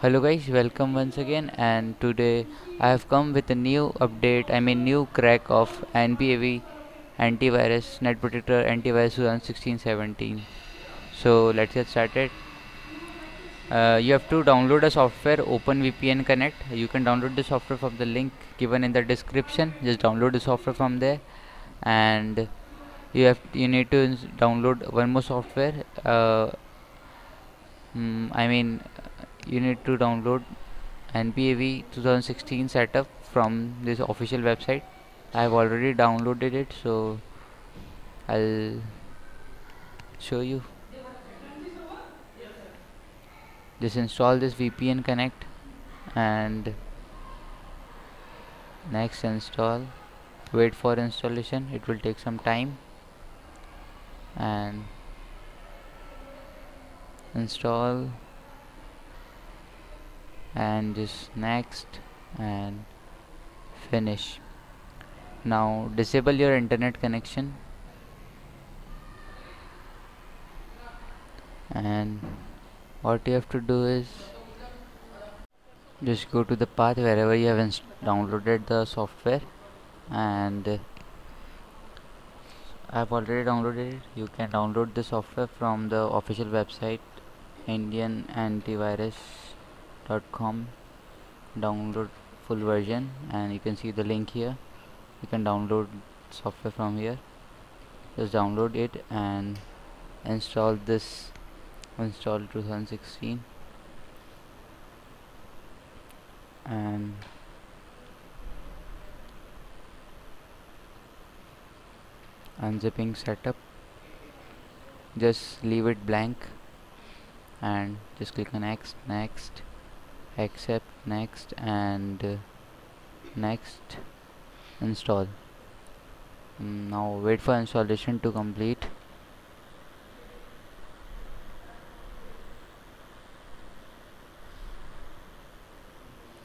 Hello guys, welcome once again, and today I have come with a new update, new crack of NPAV antivirus net protector antivirus 2016-17. So let's get started. You have to download a software, OpenVPN Connect. You can download the software from the link given in the description. Just download the software from there, and you need to download one more software. You need to download NPAV 2016 setup from this official website. I have already downloaded it, so I'll show you. Just install this VPN Connect and next install. Wait for installation, it will take some time, and install. And just next and finish. Now disable your internet connection and what you have to do is just go to the path wherever you have downloaded the software, and I have already downloaded it. You can download the software from the official website, indianantivirus.com. Download full version, and you can see the link here. You can download software from here. Just download it and install this. Install 2016 and unzipping setup. Just leave it blank and just click on next, accept, next, and next, install. Now wait for installation to complete.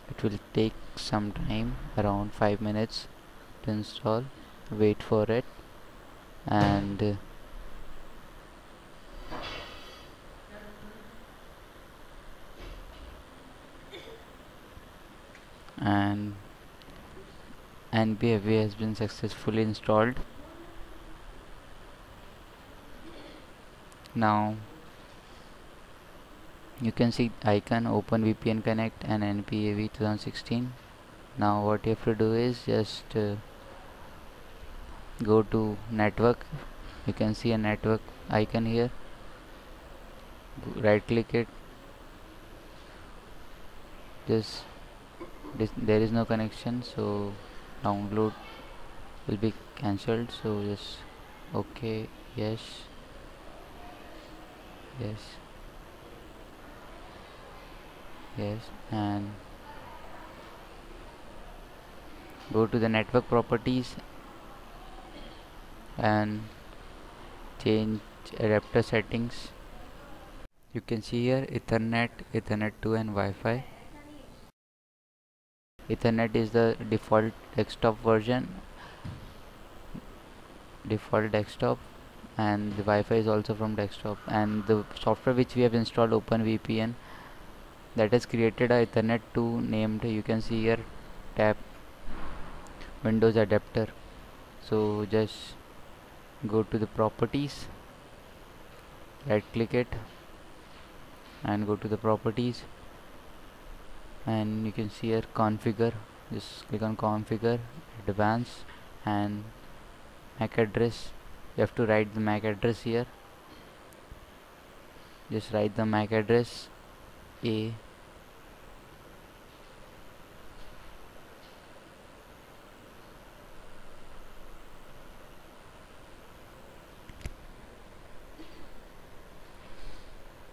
It will take some time, around 5 minutes to install. Wait for it, and NPAV has been successfully installed. Now you can see icon OpenVPN Connect and NPAV 2016. Now what you have to do is just go to network. You can see a network icon here. Right click it. Just there is no connection, so download will be cancelled, so just okay, yes, and go to the network properties and change adapter settings. You can see here Ethernet, Ethernet 2 and Wi-Fi. Ethernet is the default desktop version, default desktop, and the Wi-Fi is also from desktop, and the software which we have installed, OpenVPN, that has created a Ethernet 2 named, you can see here, tab Windows adapter. So just go to the properties, right click it and go to the properties, and you can see here configure. Just click on configure, advanced, and MAC address. You have to write the MAC address here. Just write the MAC address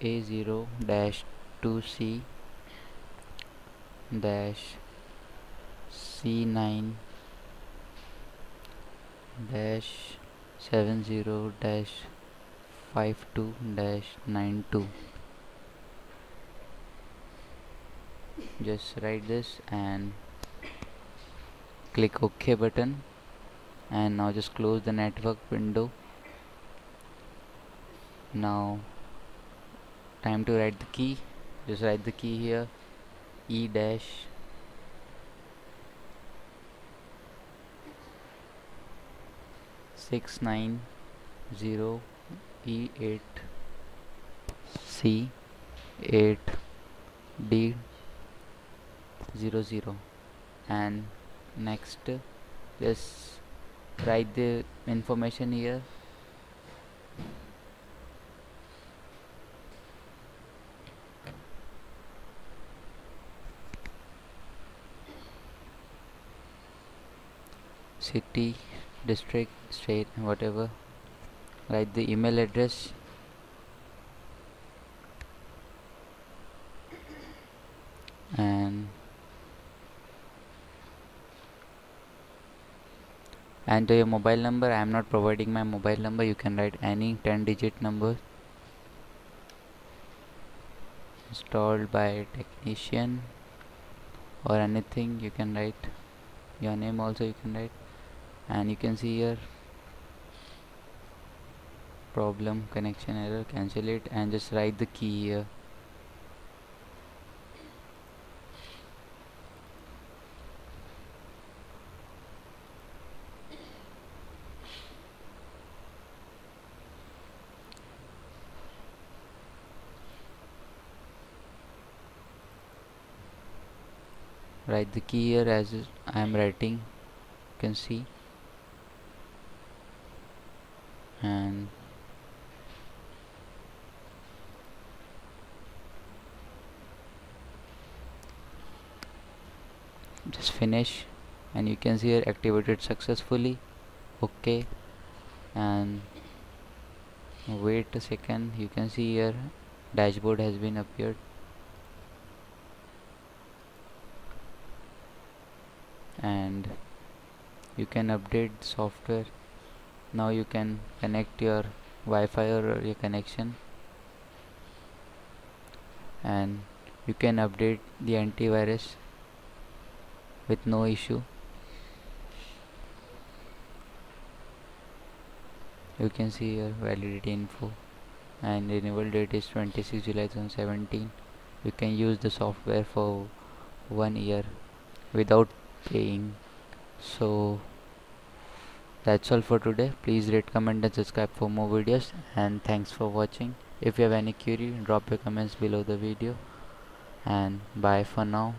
A0-2C-C9-70-52-92. Just write this and click OK button, and now just close the network window. Now time to write the key. Just write the key here. E dash six 90 E 8 C 8 D 00 and next let's write the information here. City, district, state, whatever. Write the email address. And your mobile number. I am not providing my mobile number. You can write any 10-digit number. Installed by technician or anything. You can write your name also. You can write, and you can see here problem, connection error, cancel it, and just write the key here. Write the key here as I am writing, you can see, and just finish, and you can see here activated successfully. Okay, and wait a second, you can see here dashboard has been appeared. And you can update the software. Now you can connect your Wi-Fi or your connection, and you can update the antivirus with no issue. You can see your validity info, and renewal date is 26 July 2017. You can use the software for 1 year without paying. So that's all for today. Please rate, comment and subscribe for more videos, and thanks for watching. If you have any query, drop your comments below the video, and bye for now.